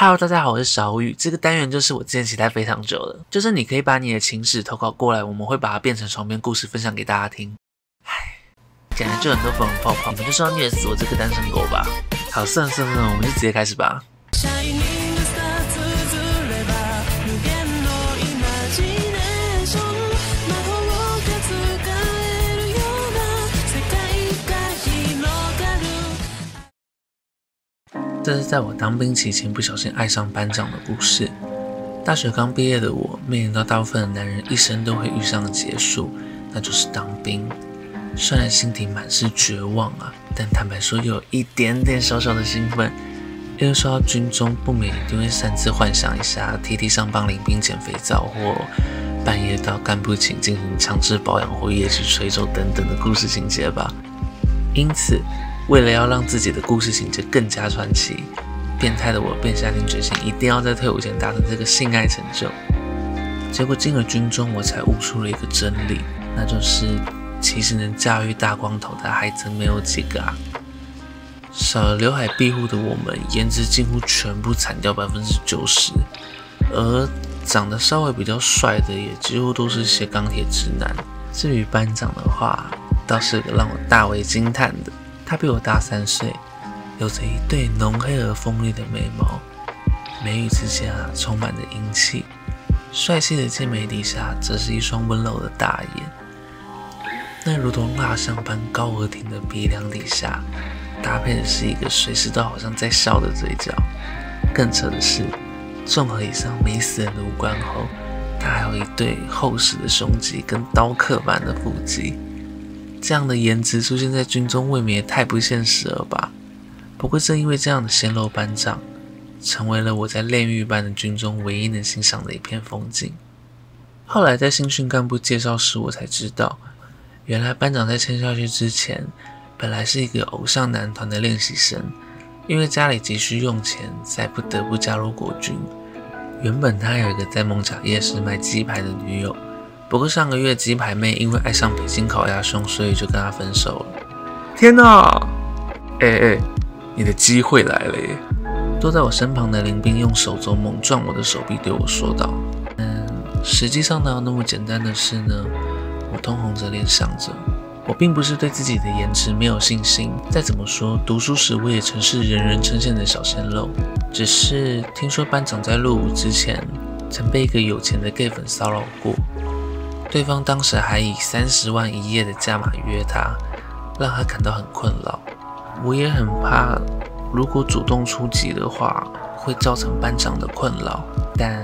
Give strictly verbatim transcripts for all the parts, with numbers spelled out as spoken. Hello， 大家好，我是小雨。这个单元就是我之前期待非常久了，就是你可以把你的情史投稿过来，我们会把它变成床边故事分享给大家听。唉，感觉就很多粉红泡泡，你就是要虐死我这个单身狗吧？好，算了算了，我们就直接开始吧。 这是在我当兵期间不小心爱上班长的故事。大学刚毕业的我，面临到大部分的男人一生都会遇上的结束，那就是当兵。虽然心底满是绝望啊，但坦白说又有一点点小小的兴奋。因为说到军中，不免一定会擅自幻想一下 T T 上帮领兵捡肥皂，或半夜到干部寝进行强制保养或夜去吹奏等等的故事情节吧。因此， 为了要让自己的故事情节更加传奇，变态的我便下定决心，一定要在退伍前达成这个性爱成就。结果进了军中，我才悟出了一个真理，那就是其实能驾驭大光头的还真没有几个啊！少了刘海庇护的我们，颜值近乎全部惨掉 百分之九十， 而长得稍微比较帅的也几乎都是些钢铁直男。至于班长的话，倒是个让我大为惊叹的。 他比我大三岁，有着一对浓黑而锋利的眉毛，眉宇之间啊充满着英气。帅气的剑眉底下，则是一双温柔的大眼。那如同蜡像般高而挺的鼻梁底下，搭配的是一个随时都好像在笑的嘴角。更扯的是，综合以上美死人的五官后，他还有一对厚实的胸肌跟刀刻般的腹肌。 这样的颜值出现在军中，未免也太不现实了吧？不过正因为这样的鲜肉班长，成为了我在炼狱般的军中唯一能欣赏的一片风景。后来在新训干部介绍时，我才知道，原来班长在签下去之前，本来是一个偶像男团的练习生，因为家里急需用钱，才不得不加入国军。原本他有一个在蒙甲夜市卖鸡排的女友。 不过上个月鸡排妹因为爱上北京烤鸭胸，所以就跟他分手了。天哪！哎哎，你的机会来了耶！坐在我身旁的林兵用手肘猛撞我的手臂，对我说道：“嗯，实际上哪有那么简单的事呢？”我通红着脸想着，我并不是对自己的颜值没有信心。再怎么说，读书时我也曾是人人称羡的小鲜肉，只是听说班长在入伍之前，曾被一个有钱的 gay 粉骚扰过。 对方当时还以三十万一夜的价码约他，让他感到很困扰。我也很怕，如果主动出击的话，会造成班长的困扰。但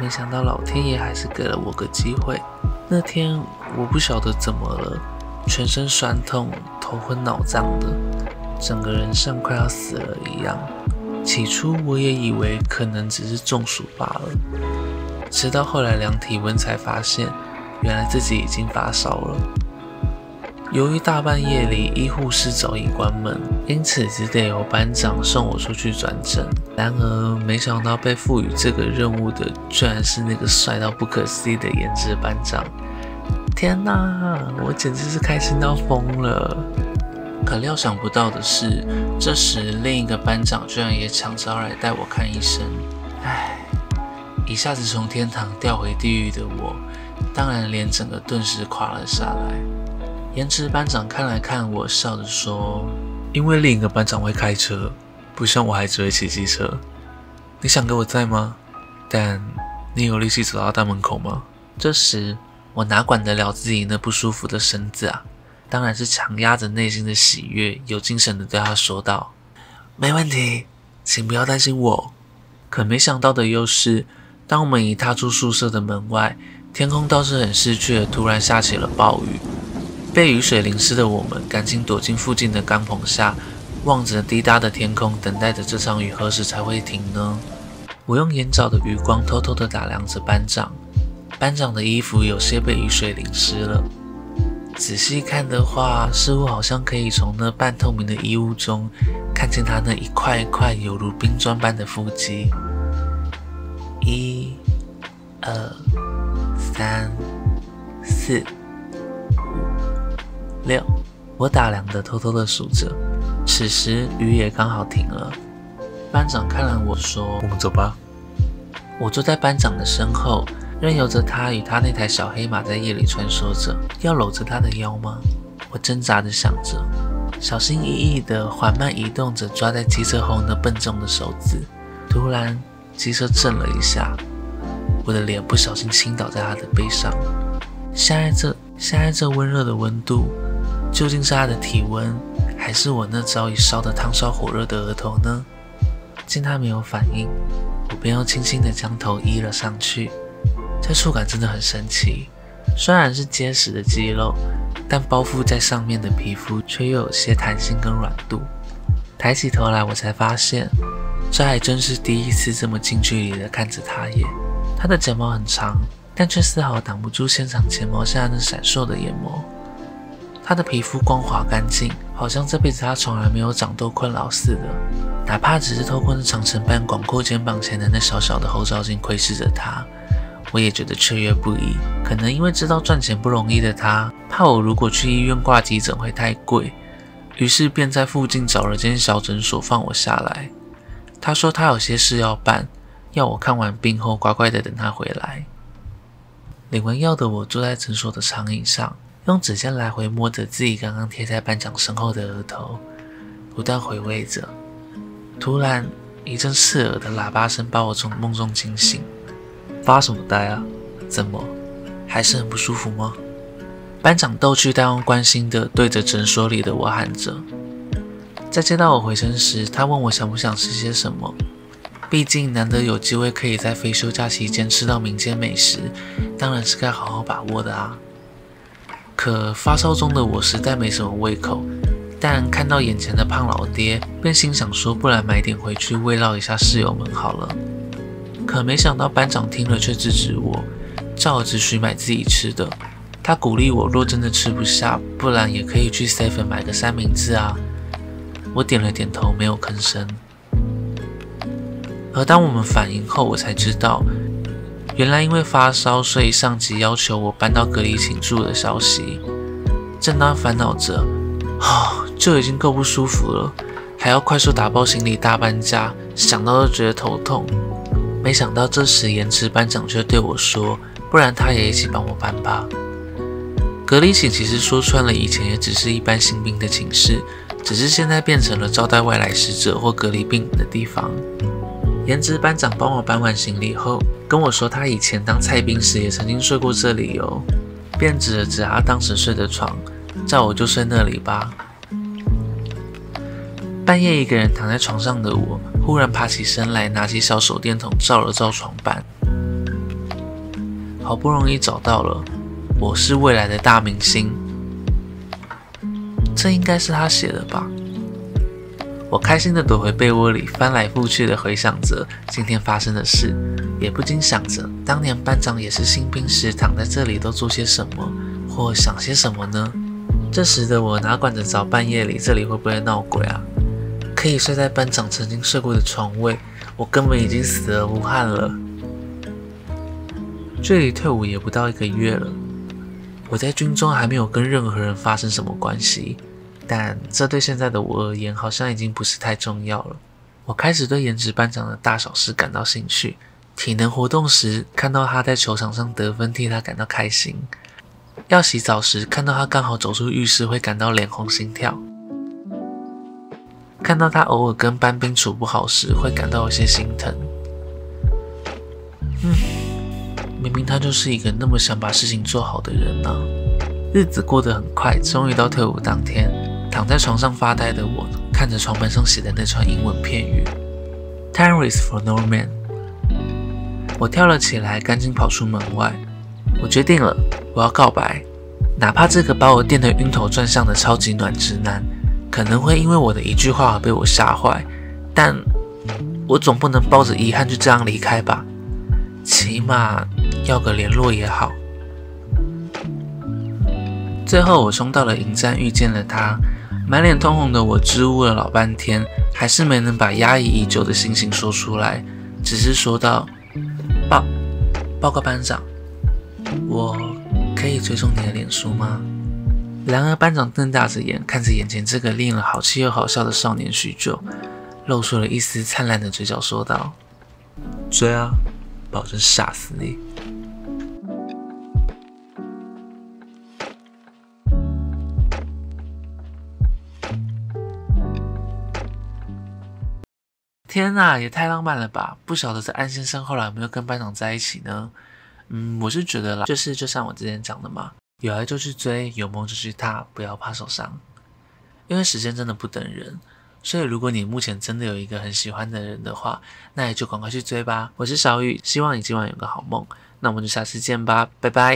没想到老天爷还是给了我个机会。那天我不晓得怎么了，全身酸痛，头昏脑胀的，整个人像快要死了一样。起初我也以为可能只是中暑罢了。 直到后来量体温才发现，原来自己已经发烧了。由于大半夜里医护室早已关门，因此只得由班长送我出去转诊。然而，没想到被赋予这个任务的，居然是那个帅到不可思议的颜值班长。天哪，我简直是开心到疯了！可料想不到的是，这时另一个班长居然也抢着来带我看医生。唉。 一下子从天堂掉回地狱的我，当然脸整个顿时垮了下来。颜值班长看来看我，笑着说：“因为另一个班长会开车，不像我还只会骑机车。你想给我载吗？但你有力气走到大门口吗？”这时我哪管得了自己那不舒服的身子啊，当然是强压着内心的喜悦，有精神的对他说道：“没问题，请不要担心我。”可没想到的又是。 当我们一踏出宿舍的门外，天空倒是很失趣的，突然下起了暴雨。被雨水淋湿的我们，赶紧躲进附近的钢棚下，望着滴答的天空，等待着这场雨何时才会停呢？我用眼角的余光偷偷地打量着班长，班长的衣服有些被雨水淋湿了。仔细看的话，似乎好像可以从那半透明的衣物中，看见他那一块一块犹如冰砖般的腹肌。 一、二、三、四、五、六，我打量的，偷偷的数着。此时雨也刚好停了。班长看了我说：“我们走吧。”我坐在班长的身后，任由着他与他那台小黑马在夜里穿梭着。要搂着他的腰吗？我挣扎着想着，小心翼翼地缓慢移动着抓在机车后那笨重的手指。突然，机车震了一下，我的脸不小心倾倒在他的背上。现在这现在这温热的温度，究竟是他的体温，还是我那早已烧得烫烧火热的额头呢？见他没有反应，我便又轻轻地将头依了上去。这触感真的很神奇，虽然是结实的肌肉，但包覆在上面的皮肤却又有些弹性跟软度。抬起头来，我才发现，这还真是第一次这么近距离地看着他耶。他的睫毛很长，但却丝毫挡不住现场睫毛下那闪烁的眼眸。他的皮肤光滑干净，好像这辈子他从来没有长痘困扰似的。哪怕只是透过那长城般广阔肩膀前的那小小的后照镜窥视着他，我也觉得雀跃不已。可能因为知道赚钱不容易的他，怕我如果去医院挂急诊会太贵，于是便在附近找了间小诊所放我下来。他说他有些事要办，要我看完病后乖乖的等他回来。领完药的我坐在诊所的长椅上，用指尖来回摸着自己刚刚贴在班长身后的额头，不断回味着。突然，一阵刺耳的喇叭声把我从梦中惊醒。发什么呆啊？怎么，还是很不舒服吗？班长逗趣但又关心地对着诊所里的我喊着。在接到我回身时，他问我想不想吃些什么。毕竟难得有机会可以在非休假期间吃到民间美食，当然是该好好把握的啊。可发烧中的我实在没什么胃口。但看到眼前的胖老爹，便心想说，不然买点回去慰劳一下室友们好了。可没想到班长听了却制止我，叫我只许买自己吃的。他鼓励我，若真的吃不下，不然也可以去 seven 买个三明治啊。我点了点头，没有吭声。而当我们反应后，我才知道，原来因为发烧，所以上级要求我搬到隔离寝住的消息。正当烦恼着。哦，就已经够不舒服了，还要快速打包行李大搬家，想到就觉得头痛。没想到这时延迟班长却对我说，不然他也一起帮我搬吧。隔离寝其实说穿了，以前也只是一般新兵的寝室，只是现在变成了招待外来使者或隔离病人的地方。延迟班长帮我搬完行李后，跟我说他以前当菜兵时也曾经睡过这里哦，便指了指他当时睡的床。叫我就睡那里吧。半夜一个人躺在床上的我，忽然爬起身来，拿起小手电筒照了照床板。好不容易找到了，我是未来的大明星。这应该是他写的吧？我开心的躲回被窝里，翻来覆去的回想着今天发生的事，也不禁想着当年班长也是新兵时躺在这里都做些什么，或想些什么呢？这时的我哪管得着半夜里这里会不会闹鬼啊？可以睡在班长曾经睡过的床位，我根本已经死而无憾了。距离退伍也不到一个月了，我在军中还没有跟任何人发生什么关系，但这对现在的我而言好像已经不是太重要了。我开始对颜值班长的大小事感到兴趣，体能活动时看到他在球场上得分，替他感到开心。要洗澡时，看到他刚好走出浴室，会感到脸红心跳；看到他偶尔跟班兵处不好时，会感到有些心疼。嗯，明明他就是一个那么想把事情做好的人啊！日子过得很快，终于到退伍当天，躺在床上发呆的我，看着床板上写的那串英文片语 "Time is for no man"， 我跳了起来，赶紧跑出门外。我决定了，我要告白，哪怕这个把我电得晕头转向的超级暖直男，可能会因为我的一句话而被我吓坏，但我总不能抱着遗憾就这样离开吧，起码要个联络也好。最后我冲到了营站，遇见了他，满脸通红的我支吾了老半天，还是没能把压抑已久的心情说出来，只是说道：“报报告班长。”我可以追踪你的脸书吗？然而班长瞪大着眼看着眼前这个令人好气又好笑的少年许久，露出了一丝灿烂的嘴角，说道：“追啊，保证杀死你。” 天哪，也太浪漫了吧！不晓得这安先生后来有没有跟班长在一起呢？嗯，我是觉得啦，就是就像我之前讲的嘛，有爱就去追，有梦就去踏，不要怕受伤，因为时间真的不等人。所以如果你目前真的有一个很喜欢的人的话，那也就赶快去追吧。我是小雨，希望你今晚有个好梦。那我们就下次见吧，拜拜。